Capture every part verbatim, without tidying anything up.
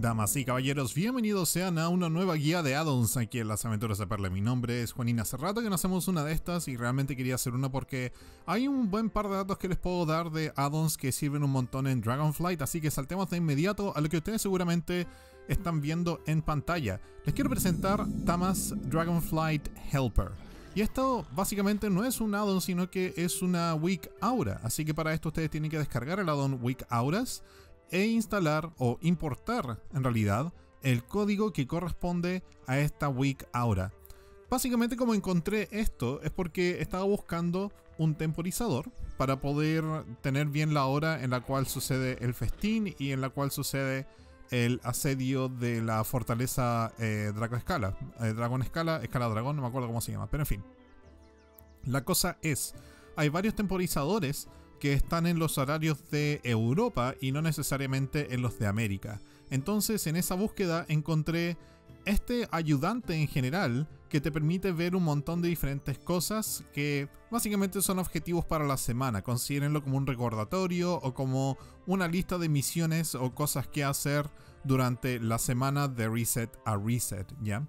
Damas y caballeros, bienvenidos sean a una nueva guía de add-ons aquí en Las Aventuras de Perle. Mi nombre es Juanina Serrato, que no hacemos una de estas y realmente quería hacer una porque hay un buen par de datos que les puedo dar de add-ons que sirven un montón en Dragonflight, así que saltemos de inmediato a lo que ustedes seguramente están viendo en pantalla. Les quiero presentar Tama's Dragonflight Helper. Y esto básicamente no es un add-on, sino que es una Weak Aura, así que para esto ustedes tienen que descargar el add-on Weak Auras e instalar o importar en realidad el código que corresponde a esta Weak Aura. Básicamente, como encontré esto es porque estaba buscando un temporizador para poder tener bien la hora en la cual sucede el festín y en la cual sucede el asedio de la fortaleza eh, Dracoescala, eh, Dragón Escala, Escala Dragón, no me acuerdo cómo se llama, pero en fin. La cosa es, hay varios temporizadores que están en los horarios de Europa y no necesariamente en los de América. Entonces, en esa búsqueda encontré este ayudante en general que te permite ver un montón de diferentes cosas que básicamente son objetivos para la semana. Considérenlo como un recordatorio o como una lista de misiones o cosas que hacer durante la semana de reset a reset, ¿ya?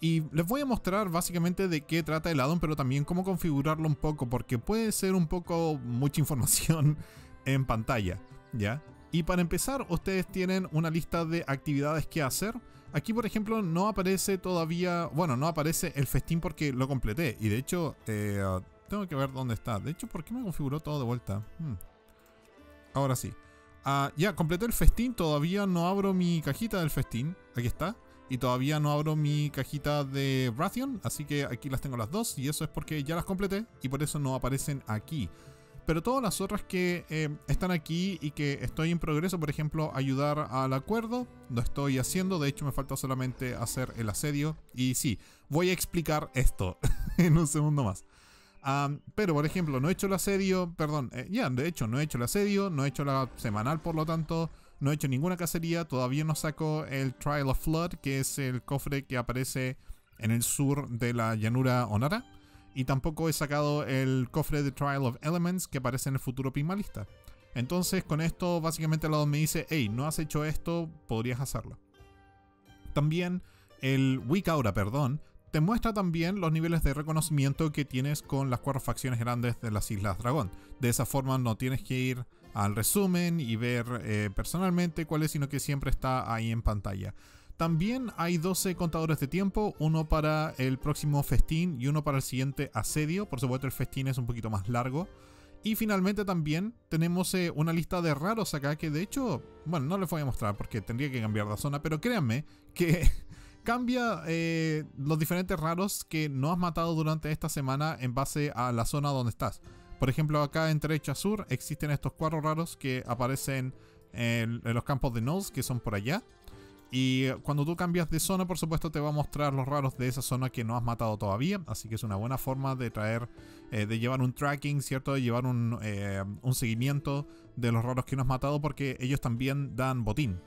Y les voy a mostrar básicamente de qué trata el addon, pero también cómo configurarlo un poco, porque puede ser un poco mucha información en pantalla, ¿ya? Y para empezar, ustedes tienen una lista de actividades que hacer. Aquí, por ejemplo, no aparece todavía... Bueno, no aparece el festín porque lo completé. Y de hecho, eh, tengo que ver dónde está. De hecho, ¿por qué me configuró todo de vuelta? Hmm. Ahora sí. Uh, ya, completé el festín. Todavía no abro mi cajita del festín. Aquí está. Y todavía no abro mi cajita de Rathion, así que aquí las tengo las dos. Y eso es porque ya las completé y por eso no aparecen aquí. Pero todas las otras que eh, están aquí y que estoy en progreso, por ejemplo, ayudar al acuerdo, lo estoy haciendo. De hecho, me falta solamente hacer el asedio. Y sí, voy a explicar esto en un segundo más. Um, pero, por ejemplo, no he hecho el asedio. Perdón, eh, ya, yeah, de hecho, no he hecho el asedio. No he hecho la semanal, por lo tanto... No he hecho ninguna cacería, todavía no saco el Trial of Flood, que es el cofre que aparece en el sur de la llanura Onara. Y tampoco he sacado el cofre de Trial of Elements que aparece en el futuro Primalista. Entonces con esto básicamente el lado me dice, hey, no has hecho esto, podrías hacerlo. También el Weak Aura, perdón, te muestra también los niveles de reconocimiento que tienes con las cuatro facciones grandes de las Islas Dragón. De esa forma no tienes que ir al resumen y ver eh, personalmente cuál es, sino que siempre está ahí en pantalla. También hay doce contadores de tiempo, uno para el próximo festín y uno para el siguiente asedio. Por supuesto el festín es un poquito más largo. Y finalmente también tenemos eh, una lista de raros acá que de hecho, bueno, no les voy a mostrar porque tendría que cambiar de zona, pero créanme que cambia eh, los diferentes raros que no has matado durante esta semana en base a la zona donde estás. Por ejemplo, acá en Trecho Sur existen estos cuatro raros que aparecen en, en los campos de Nodes, que son por allá. Y cuando tú cambias de zona, por supuesto, te va a mostrar los raros de esa zona que no has matado todavía. Así que es una buena forma de traer, eh, de llevar un tracking, ¿cierto? De llevar un, eh, un seguimiento de los raros que no has matado, porque ellos también dan botín.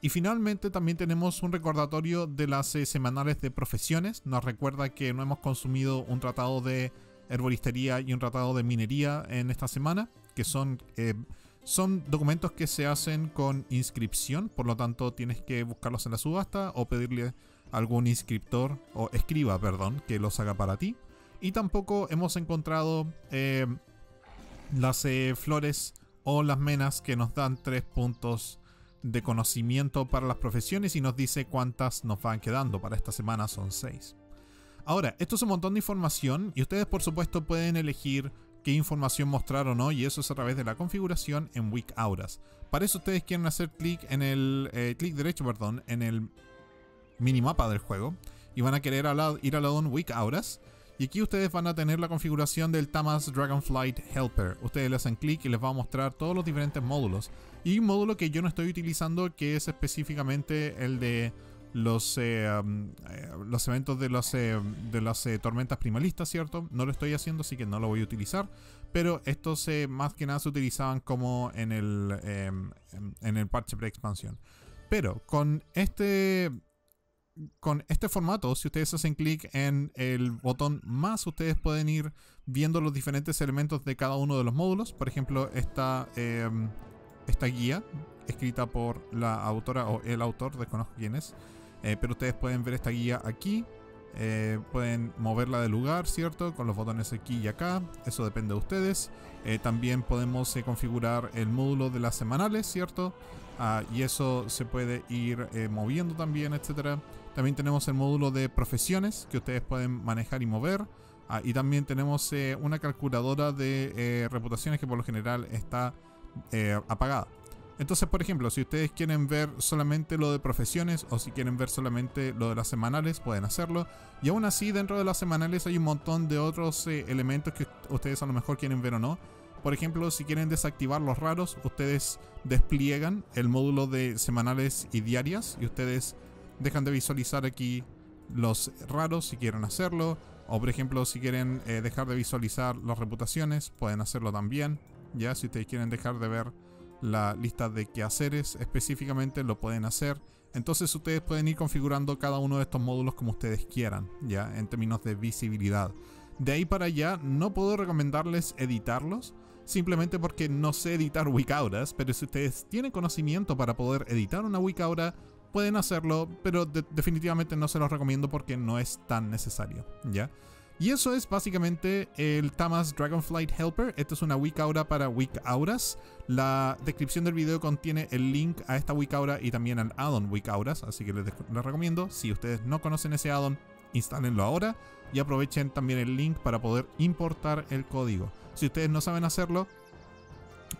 Y finalmente también tenemos un recordatorio de las eh, semanales de profesiones. Nos recuerda que no hemos consumido un tratado de... herboristería y un tratado de minería en esta semana, que son, eh, son documentos que se hacen con inscripción, por lo tanto tienes que buscarlos en la subasta o pedirle a algún inscriptor o escriba, perdón, que los haga para ti. Y tampoco hemos encontrado eh, las eh, flores o las menas que nos dan tres puntos de conocimiento para las profesiones y nos dice cuántas nos van quedando. Para esta semana son seis. Ahora, esto es un montón de información y ustedes por supuesto pueden elegir qué información mostrar o no, y eso es a través de la configuración en Weak Auras. Para eso ustedes quieren hacer clic en el eh, clic derecho, perdón, en el minimapa del juego y van a querer al, ir al addon Weak Auras y aquí ustedes van a tener la configuración del Tama's Dragonflight Helper. Ustedes le hacen clic y les va a mostrar todos los diferentes módulos y un módulo que yo no estoy utilizando que es específicamente el de Los, eh, um, eh, los eventos de, los, eh, de las eh, tormentas primalistas, ¿cierto? No lo estoy haciendo, así que no lo voy a utilizar. Pero estos eh, más que nada se utilizaban como en el, eh, en, en el parche pre-expansión. Pero con este, con este formato, si ustedes hacen clic en el botón más, ustedes pueden ir viendo los diferentes elementos de cada uno de los módulos. Por ejemplo, esta, eh, esta guía escrita por la autora o el autor, desconozco quién es, eh, pero ustedes pueden ver esta guía aquí. Eh, pueden moverla de lugar, ¿cierto? Con los botones aquí y acá, eso depende de ustedes. Eh, también podemos eh, configurar el módulo de las semanales, ¿cierto? Ah, y eso se puede ir eh, moviendo también, etcétera. También tenemos el módulo de profesiones que ustedes pueden manejar y mover. Ah, y también tenemos eh, una calculadora de eh, reputaciones que por lo general está eh, apagada. Entonces, por ejemplo, si ustedes quieren ver solamente lo de profesiones o si quieren ver solamente lo de las semanales, pueden hacerlo. Y aún así, dentro de las semanales hay un montón de otros eh, elementos que ustedes a lo mejor quieren ver o no. Por ejemplo, si quieren desactivar los raros, ustedes despliegan el módulo de semanales y diarias y ustedes dejan de visualizar aquí los raros si quieren hacerlo. O por ejemplo, si quieren eh, dejar de visualizar las reputaciones, pueden hacerlo también. Ya, si ustedes quieren dejar de ver la lista de quehaceres específicamente, lo pueden hacer. Entonces ustedes pueden ir configurando cada uno de estos módulos como ustedes quieran, ya, en términos de visibilidad. De ahí para allá no puedo recomendarles editarlos, simplemente porque no sé editar Weak Auras, pero si ustedes tienen conocimiento para poder editar una Weak Aura, pueden hacerlo, pero de definitivamente no se los recomiendo porque no es tan necesario, ya. Y eso es básicamente el Tama's Dragonflight Helper. Esto es una Weak Aura para Weak Auras. La descripción del video contiene el link a esta Weak Aura y también al addon Weak Auras, así que les, les recomiendo, si ustedes no conocen ese addon, instálenlo ahora y aprovechen también el link para poder importar el código. Si ustedes no saben hacerlo,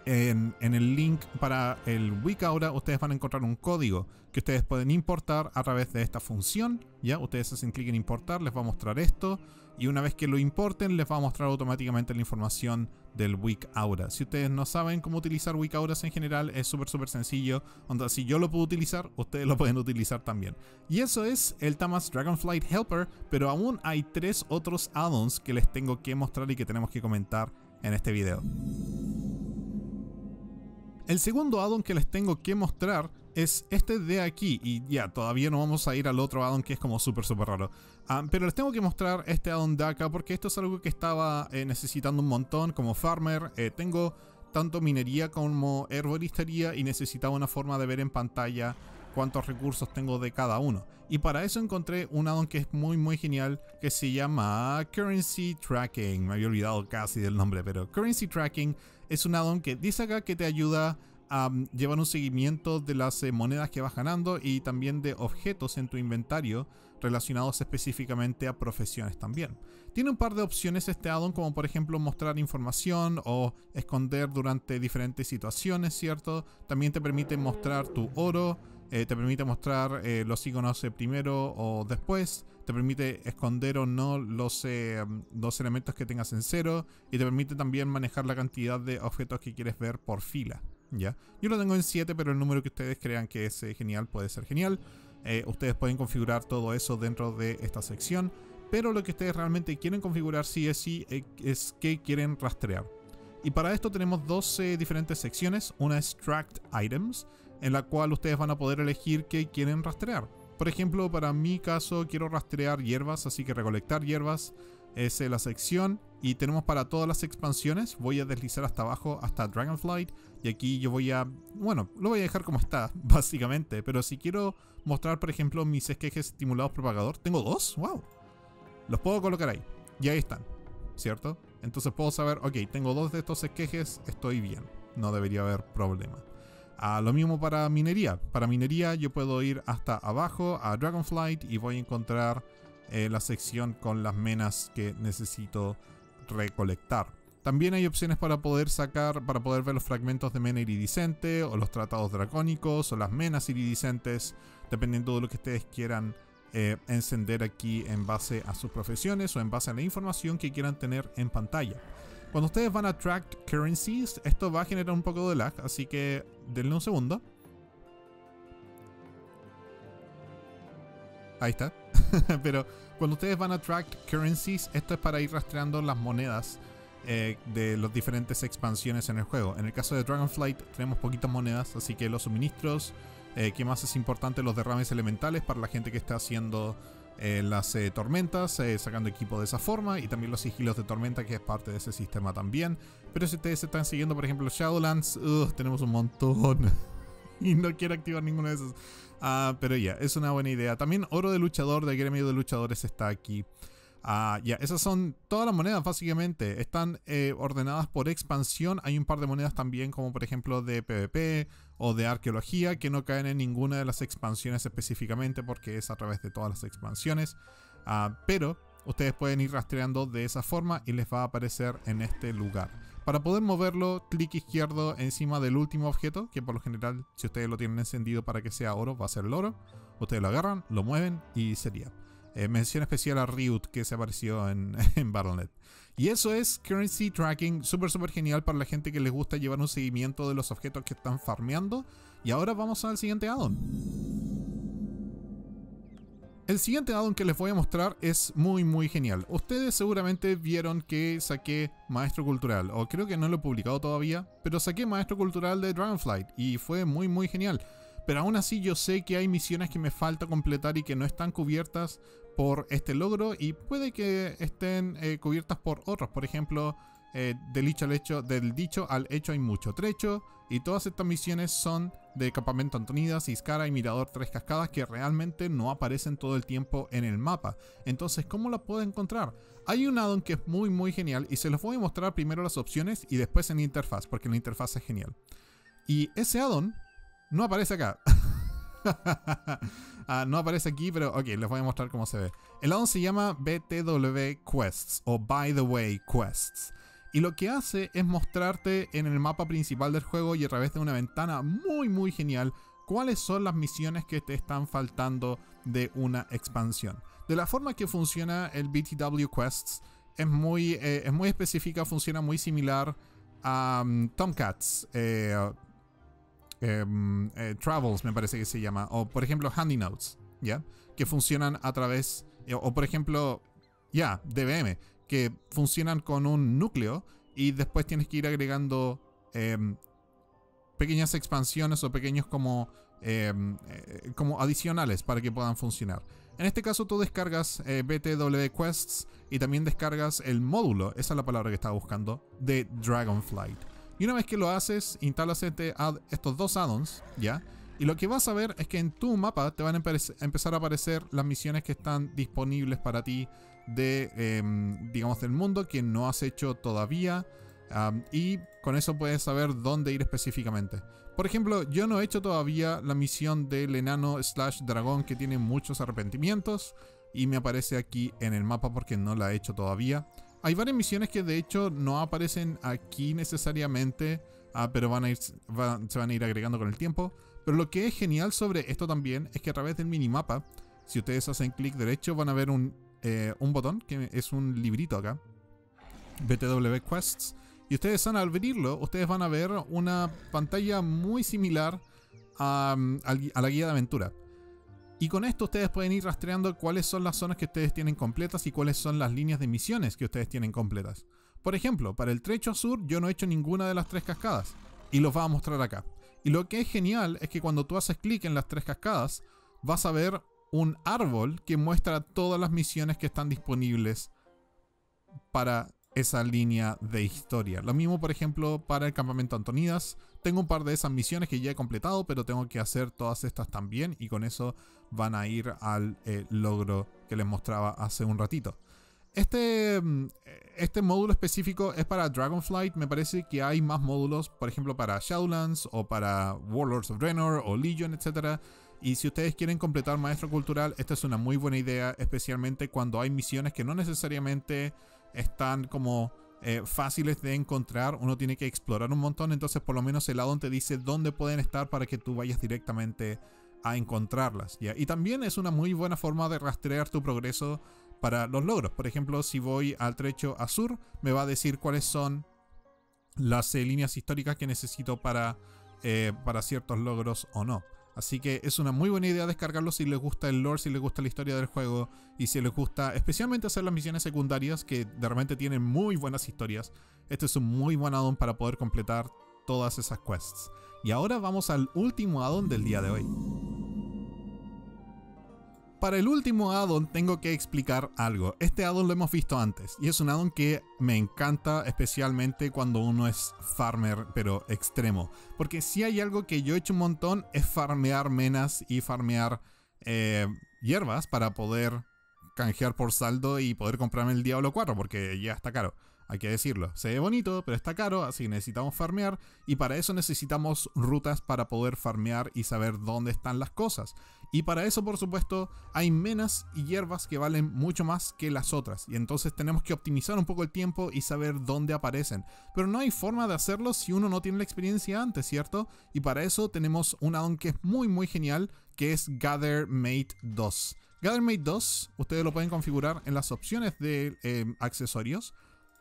en, en el link para el Weak Aura ustedes van a encontrar un código que ustedes pueden importar a través de esta función. Ya, ustedes hacen clic en importar, les va a mostrar esto. Y una vez que lo importen, les va a mostrar automáticamente la información del Weak Aura. Si ustedes no saben cómo utilizar Weak Auras en general, es súper súper sencillo. Onda, si yo lo puedo utilizar, ustedes lo pueden utilizar también. Y eso es el Tama's Dragonflight Helper. Pero aún hay tres otros addons que les tengo que mostrar y que tenemos que comentar en este video. El segundo addon que les tengo que mostrar es este de aquí. Y ya, yeah, todavía no vamos a ir al otro addon que es como súper súper raro. Um, pero les tengo que mostrar este addon de acá porque esto es algo que estaba eh, necesitando un montón como farmer. Eh, tengo tanto minería como herboristería y necesitaba una forma de ver en pantalla cuántos recursos tengo de cada uno. Y para eso encontré un addon que es muy muy genial, que se llama Currency Tracking. Me había olvidado casi del nombre, pero Currency Tracking es un addon que dice acá que te ayuda a llevar un seguimiento de las eh, monedas que vas ganando y también de objetos en tu inventario relacionados específicamente a profesiones también. Tiene un par de opciones este addon, como por ejemplo mostrar información o esconder durante diferentes situaciones, ¿cierto? También te permite mostrar tu oro. Eh, te permite mostrar eh, los iconos eh, primero o después. Te permite esconder o no los, eh, los elementos que tengas en cero. Y te permite también manejar la cantidad de objetos que quieres ver por fila, ¿ya? Yo lo tengo en siete, pero el número que ustedes crean que es eh, genial puede ser genial. Eh, ustedes pueden configurar todo eso dentro de esta sección. Pero lo que ustedes realmente quieren configurar sí es, sí, eh, es que quieren rastrear. Y para esto tenemos doce diferentes secciones. Una es Tracked Items, en la cual ustedes van a poder elegir qué quieren rastrear. Por ejemplo, para mi caso quiero rastrear hierbas, así que recolectar hierbas es la sección. Y tenemos para todas las expansiones. Voy a deslizar hasta abajo hasta Dragonflight. Y aquí yo voy a... bueno, lo voy a dejar como está, básicamente. Pero si quiero mostrar, por ejemplo, mis esquejes estimulados propagador. Tengo dos, wow. Los puedo colocar ahí. Y ahí están, ¿cierto? Entonces puedo saber, ok, tengo dos de estos esquejes, estoy bien, no debería haber problema. Ah, lo mismo para minería. Para minería yo puedo ir hasta abajo a Dragonflight y voy a encontrar eh, la sección con las menas que necesito recolectar. También hay opciones para poder sacar, para poder ver los fragmentos de mena iridiscente o los tratados dracónicos o las menas iridiscentes, dependiendo de lo que ustedes quieran Eh, encender aquí en base a sus profesiones o en base a la información que quieran tener en pantalla. Cuando ustedes van a Tracked Currencies, esto va a generar un poco de lag, así que denle un segundo. Ahí está. Pero cuando ustedes van a Tracked Currencies, esto es para ir rastreando las monedas eh, de las diferentes expansiones en el juego. En el caso de Dragonflight tenemos poquitas monedas, así que los suministros, Eh, ¿qué más es importante? Los derrames elementales para la gente que está haciendo eh, las eh, tormentas, eh, sacando equipo de esa forma. Y también los sigilos de tormenta, que es parte de ese sistema también. Pero si ustedes están siguiendo, por ejemplo, Shadowlands, uh, tenemos un montón. y no quiero activar ninguno de esos. Uh, pero ya, yeah, es una buena idea. También oro de luchador, de gremio de luchadores, está aquí. Uh, ya, yeah, esas son todas las monedas básicamente. Están eh, ordenadas por expansión. Hay un par de monedas también, como por ejemplo de PvP o de arqueología, que no caen en ninguna de las expansiones específicamente, porque es a través de todas las expansiones. Uh, pero ustedes pueden ir rastreando de esa forma y les va a aparecer en este lugar. Para poder moverlo, clic izquierdo encima del último objeto, que por lo general, si ustedes lo tienen encendido para que sea oro, va a ser el oro. Ustedes lo agarran, lo mueven y sería. Eh, mención especial a Riot, que se apareció en, en Battle punto net. Y eso es Currency Tracking, súper súper genial para la gente que les gusta llevar un seguimiento de los objetos que están farmeando. Y ahora vamos al siguiente add-on. El siguiente addon que les voy a mostrar es muy muy genial. Ustedes seguramente vieron que saqué Maestro Cultural, o creo que no lo he publicado todavía, pero saqué Maestro Cultural de Dragonflight y fue muy muy genial. Pero aún así yo sé que hay misiones que me falta completar y que no están cubiertas por este logro, y puede que estén eh, cubiertas por otros. Por ejemplo, eh, del dicho al hecho, del dicho al hecho hay mucho trecho, y todas estas misiones son de Campamento Antonidas, Iskaara y Mirador Tres Cascadas, que realmente no aparecen todo el tiempo en el mapa. Entonces, ¿cómo la puedo encontrar? Hay un addon que es muy muy genial, y se los voy a mostrar primero las opciones y después en interfaz, porque la interfaz es genial. Y ese addon no aparece acá. uh, no aparece aquí, pero ok, les voy a mostrar cómo se ve. El addon se llama B T W Quests o By the Way Quests. Y lo que hace es mostrarte en el mapa principal del juego y a través de una ventana muy muy genial cuáles son las misiones que te están faltando de una expansión. De la forma que funciona el B T W Quests es muy, eh, es muy específica, funciona muy similar a um, Tomcats, eh, eh, eh, Travels me parece que se llama, o por ejemplo Handy Notes, ¿ya? Que funcionan a través, eh, o por ejemplo, ya, yeah, D B M, que funcionan con un núcleo y después tienes que ir agregando eh, pequeñas expansiones o pequeños como, eh, eh, como adicionales para que puedan funcionar. En este caso tú descargas eh, B T W Quests y también descargas el módulo, esa es la palabra que estaba buscando, de Dragonflight. Y una vez que lo haces, instalas este ad, estos dos addons, ¿ya? Y lo que vas a ver es que en tu mapa te van a empezar a aparecer las misiones que están disponibles para ti de, eh, digamos, del mundo que no has hecho todavía, um, y con eso puedes saber dónde ir específicamente. Por ejemplo, yo no he hecho todavía la misión del enano slash dragón que tiene muchos arrepentimientos y me aparece aquí en el mapa porque no la he hecho todavía. Hay varias misiones que de hecho no aparecen aquí necesariamente, uh, pero van a ir, van, se van a ir agregando con el tiempo. Pero lo que es genial sobre esto también es que a través del minimapa, si ustedes hacen clic derecho, van a ver un, eh, un botón que es un librito acá, B T W Quests, y ustedes van a abrirlo, ustedes van a ver una pantalla muy similar a, a la guía de aventura. Y con esto ustedes pueden ir rastreando cuáles son las zonas que ustedes tienen completas y cuáles son las líneas de misiones que ustedes tienen completas. Por ejemplo, para el Trecho Sur yo no he hecho ninguna de las tres cascadas y los va a mostrar acá. Y lo que es genial es que cuando tú haces clic en las tres cascadas, vas a ver un árbol que muestra todas las misiones que están disponibles para esa línea de historia. Lo mismo, por ejemplo, para el Campamento Antonidas. Tengo un par de esas misiones que ya he completado, pero tengo que hacer todas estas también. Y con eso van a ir al eh, logro que les mostraba hace un ratito. Este, este módulo específico es para Dragonflight. Me parece que hay más módulos, por ejemplo, para Shadowlands o para Warlords of Draenor o Legion, etcétera. Y si ustedes quieren completar Maestro Cultural, esta es una muy buena idea, especialmente cuando hay misiones que no necesariamente están como eh, fáciles de encontrar. Uno tiene que explorar un montón, entonces por lo menos el addon te dice dónde pueden estar para que tú vayas directamente a encontrarlas, ¿ya? Y también es una muy buena forma de rastrear tu progreso para los logros. Por ejemplo, si voy al trecho a sur, me va a decir cuáles son las eh, líneas históricas que necesito para, eh, para ciertos logros o no. Así que es una muy buena idea descargarlo si les gusta el lore, si les gusta la historia del juego y si les gusta especialmente hacer las misiones secundarias, que de repente tienen muy buenas historias. Este es un muy buen addon para poder completar todas esas quests. Y ahora vamos al último addon del día de hoy. para el último addon tengo que explicar algo. Este addon lo hemos visto antes y es un addon que me encanta, especialmente cuando uno es farmer pero extremo, porque si hay algo que yo he hecho un montón es farmear menas y farmear eh, hierbas para poder canjear por saldo y poder comprarme el Diablo cuatro, porque ya está caro, hay que decirlo. Se ve bonito, pero está caro, así necesitamos farmear, y para eso necesitamos rutas para poder farmear y saber dónde están las cosas. Y para eso, por supuesto, hay menas y hierbas que valen mucho más que las otras, y entonces tenemos que optimizar un poco el tiempo y saber dónde aparecen. Pero no hay forma de hacerlo si uno no tiene la experiencia antes, ¿cierto? Y para eso tenemos un addon que es muy muy genial, que es GatherMate dos. GatherMate dos, ustedes lo pueden configurar en las opciones de eh, accesorios.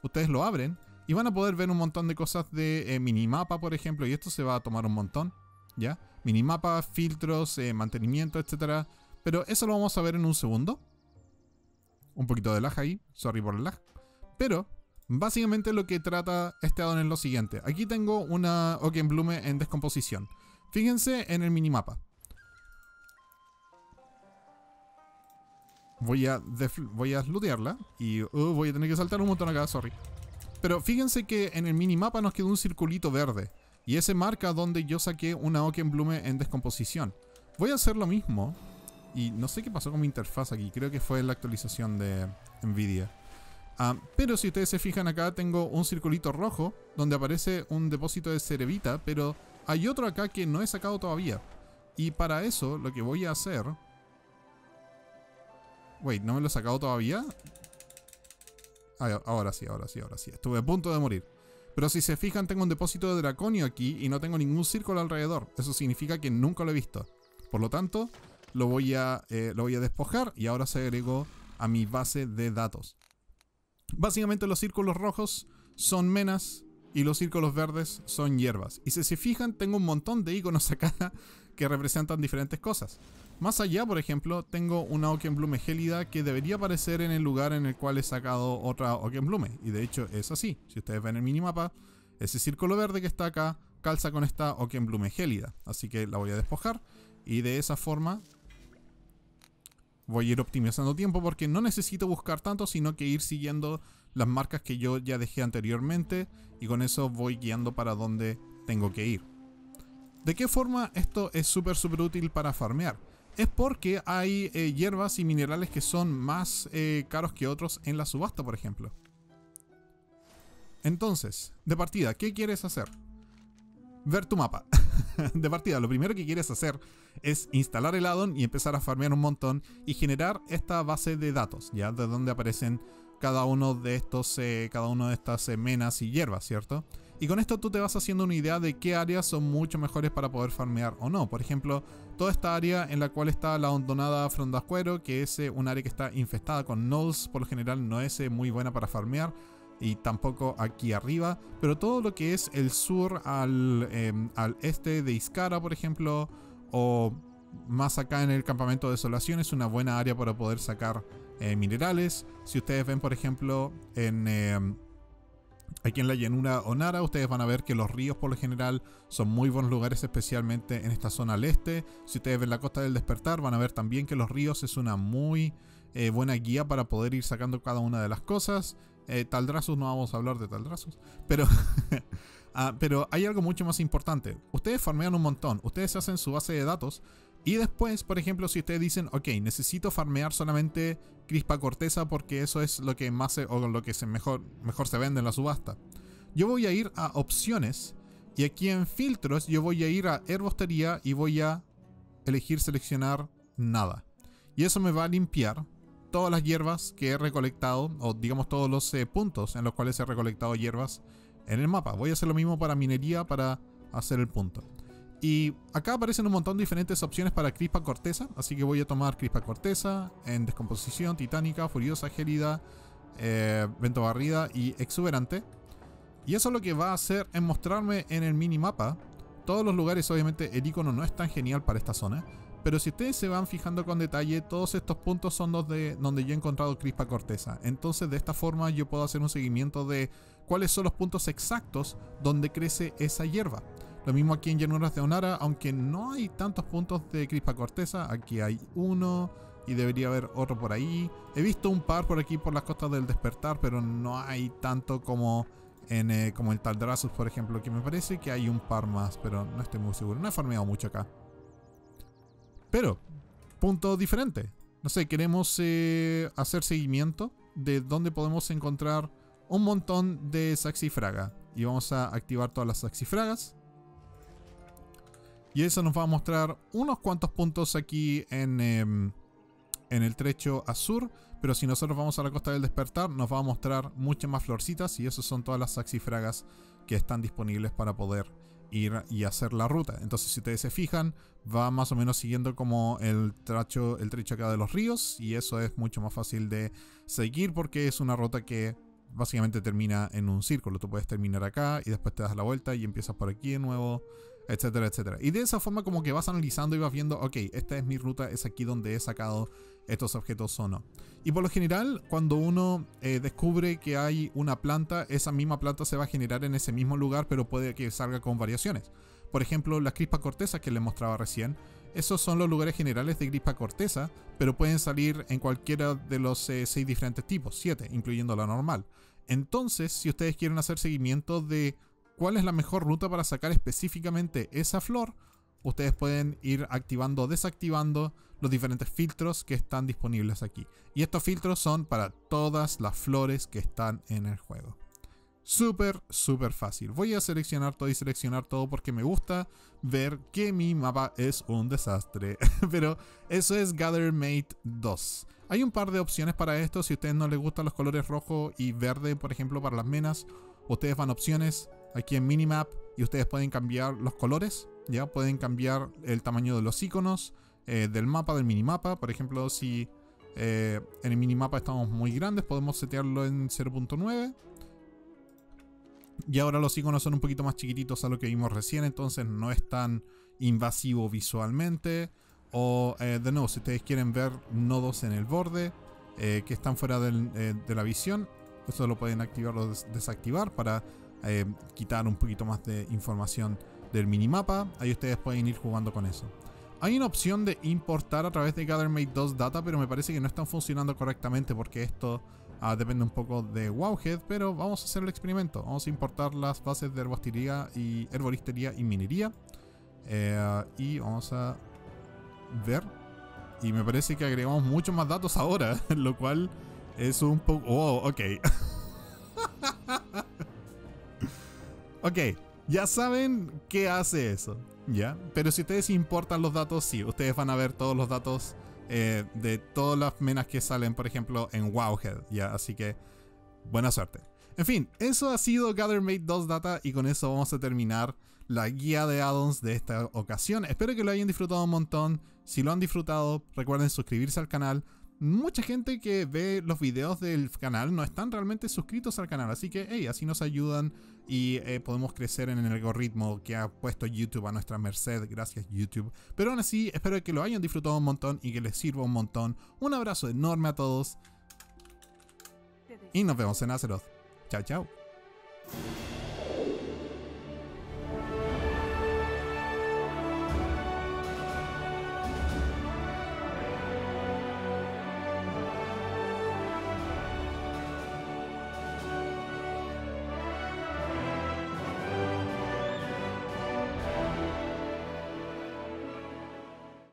Ustedes lo abren y van a poder ver un montón de cosas de eh, minimapa, por ejemplo. Y esto se va a tomar un montón, ¿ya? Minimapa, filtros, eh, mantenimiento, etcétera. Pero eso lo vamos a ver en un segundo. Un poquito de lag ahí, sorry por el lag. Pero básicamente lo que trata este addon es lo siguiente. Aquí tengo una Okenblume en descomposición. Fíjense en el minimapa. Voy a, voy a lootearla y uh, voy a tener que saltar un montón acá, sorry. Pero fíjense que en el minimapa nos quedó un circulito verde, y ese marca donde yo saqué una Okenblume en descomposición. Voy a hacer lo mismo, y no sé qué pasó con mi interfaz aquí, creo que fue la actualización de NVIDIA. Um, pero si ustedes se fijan acá, tengo un circulito rojo donde aparece un depósito de Cerevita, pero hay otro acá que no he sacado todavía. Y para eso lo que voy a hacer... Wait, ¿no me lo he sacado todavía? Ah, ahora sí, ahora sí, ahora sí. Estuve a punto de morir. Pero si se fijan, tengo un depósito de draconio aquí y no tengo ningún círculo alrededor. Eso significa que nunca lo he visto. Por lo tanto, lo voy a, eh, lo voy a despojar y ahora se agregó a mi base de datos. Básicamente los círculos rojos son menas y los círculos verdes son hierbas. Y si se fijan, tengo un montón de iconos acá que representan diferentes cosas. Más allá, por ejemplo, tengo una Okenblume gélida que debería aparecer en el lugar en el cual he sacado otra Okenblume. Y de hecho es así. Si ustedes ven el minimapa, ese círculo verde que está acá calza con esta Okenblume gélida. Así que la voy a despojar. Y de esa forma voy a ir optimizando tiempo, porque no necesito buscar tanto, sino que ir siguiendo las marcas que yo ya dejé anteriormente. Y con eso voy guiando para donde tengo que ir. ¿De qué forma esto es súper súper útil para farmear? Es porque hay eh, hierbas y minerales que son más eh, caros que otros en la subasta, por ejemplo. Entonces, de partida, ¿qué quieres hacer? Ver tu mapa. De partida, lo primero que quieres hacer es instalar el addon y empezar a farmear un montón y generar esta base de datos, ya, de donde aparecen cada uno de estos, eh, cada uno de estas eh, menas y hierbas, ¿cierto? Y con esto tú te vas haciendo una idea de qué áreas son mucho mejores para poder farmear o no. Por ejemplo, toda esta área en la cual está la hondonada Frondascuero, que es eh, un área que está infestada con gnolls, por lo general no es eh, muy buena para farmear, y tampoco aquí arriba. Pero todo lo que es el sur al, eh, al este de Iskaara, por ejemplo, o más acá en el campamento de desolación, es una buena área para poder sacar eh, minerales. Si ustedes ven, por ejemplo, en... Eh, aquí en la llanura Onara, ustedes van a ver que los ríos por lo general son muy buenos lugares, especialmente en esta zona al este. Si ustedes ven la Costa del Despertar, van a ver también que los ríos es una muy eh, buena guía para poder ir sacando cada una de las cosas. Eh, Thaldraszus, no vamos a hablar de Thaldraszus, pero, ah, pero hay algo mucho más importante. Ustedes farmean un montón, ustedes hacen su base de datos. Y después, por ejemplo, si ustedes dicen, ok, necesito farmear solamente crispa corteza porque eso es lo que más se, o lo que se mejor, mejor se vende en la subasta. Yo voy a ir a opciones y aquí en filtros yo voy a ir a herbostería y voy a elegir seleccionar nada. Y eso me va a limpiar todas las hierbas que he recolectado, o digamos todos los eh, puntos en los cuales he recolectado hierbas en el mapa. Voy a hacer lo mismo para minería para hacer el punto. Y acá aparecen un montón de diferentes opciones para crispa corteza, así que voy a tomar crispa corteza en descomposición, titánica, furiosa, gélida, eh, vento barrida y exuberante. Y eso lo que va a hacer es mostrarme en el minimapa todos los lugares. Obviamente el icono no es tan genial para esta zona, pero si ustedes se van fijando con detalle, todos estos puntos son donde, donde yo he encontrado crispa corteza. Entonces de esta forma yo puedo hacer un seguimiento de cuáles son los puntos exactos donde crece esa hierba. Lo mismo aquí en llanuras de Onara, aunque no hay tantos puntos de crispa corteza. Aquí hay uno, y debería haber otro por ahí. He visto un par por aquí por las costas del despertar, pero no hay tanto como en eh, como el Thaldraszus, por ejemplo, que me parece que hay un par más, pero no estoy muy seguro. No he farmeado mucho acá. Pero, punto diferente. No sé, queremos eh, hacer seguimiento de dónde podemos encontrar un montón de Saxifraga. Y vamos a activar todas las Saxifragas. Y eso nos va a mostrar unos cuantos puntos aquí en, eh, en el trecho sur. Pero si nosotros vamos a la costa del despertar, nos va a mostrar muchas más florcitas. Y esas son todas las Saxifragas que están disponibles para poder ir y hacer la ruta. Entonces, si ustedes se fijan, va más o menos siguiendo como el trecho, el trecho acá de los ríos. Y eso es mucho más fácil de seguir porque es una ruta que básicamente termina en un círculo. Tú puedes terminar acá y después te das la vuelta y empiezas por aquí de nuevo, etcétera, etcétera. Y de esa forma como que vas analizando y vas viendo, ok, esta es mi ruta, es aquí donde he sacado estos objetos o no. Y por lo general, cuando uno eh, descubre que hay una planta, esa misma planta se va a generar en ese mismo lugar, pero puede que salga con variaciones. Por ejemplo, las crispas cortezas que les mostraba recién, esos son los lugares generales de crispa corteza, pero pueden salir en cualquiera de los eh, seis diferentes tipos, siete, incluyendo la normal. Entonces, si ustedes quieren hacer seguimiento de cuál es la mejor ruta para sacar específicamente esa flor, ustedes pueden ir activando o desactivando los diferentes filtros que están disponibles aquí. Y estos filtros son para todas las flores que están en el juego. Súper, súper fácil. Voy a seleccionar todo y seleccionar todo porque me gusta ver que mi mapa es un desastre. Pero eso es GatherMate dos. Hay un par de opciones para esto. Si a ustedes no les gustan los colores rojo y verde, por ejemplo, para las menas, ustedes van a opciones aquí en Minimap y ustedes pueden cambiar los colores. Ya pueden cambiar el tamaño de los iconos eh, del mapa, del minimapa. Por ejemplo, si eh, en el minimapa estamos muy grandes, podemos setearlo en cero punto nueve. Y ahora los iconos son un poquito más chiquititos a lo que vimos recién, entonces no es tan invasivo visualmente. O eh, de nuevo, si ustedes quieren ver nodos en el borde eh, que están fuera del, eh, de la visión, eso lo pueden activar o des desactivar para eh, quitar un poquito más de información del minimapa. Ahí ustedes pueden ir jugando con eso. Hay una opción de importar a través de GatherMate dos Data, pero me parece que no están funcionando correctamente porque esto ah, depende un poco de Wowhead, pero vamos a hacer el experimento. Vamos a importar las bases de herboristería y, herboristería y minería. Eh, y vamos a ver. Y me parece que agregamos muchos más datos ahora, lo cual es un poco... Oh, ok. Ok, ya saben qué hace eso. ¿Ya? Pero si ustedes importan los datos, sí, ustedes van a ver todos los datos eh, de todas las menas que salen, por ejemplo, en Wowhead, ¿ya? Así que, buena suerte. En fin, eso ha sido GatherMate dos Data y con eso vamos a terminar la guía de addons de esta ocasión. Espero que lo hayan disfrutado un montón. Si lo han disfrutado, recuerden suscribirse al canal. Mucha gente que ve los videos del canal no están realmente suscritos al canal, así que hey, así nos ayudan y eh, podemos crecer en el algoritmo que ha puesto YouTube a nuestra merced. Gracias, YouTube. Pero aún así, espero que lo hayan disfrutado un montón y que les sirva un montón. Un abrazo enorme a todos y nos vemos en Azeroth. Chao, chao.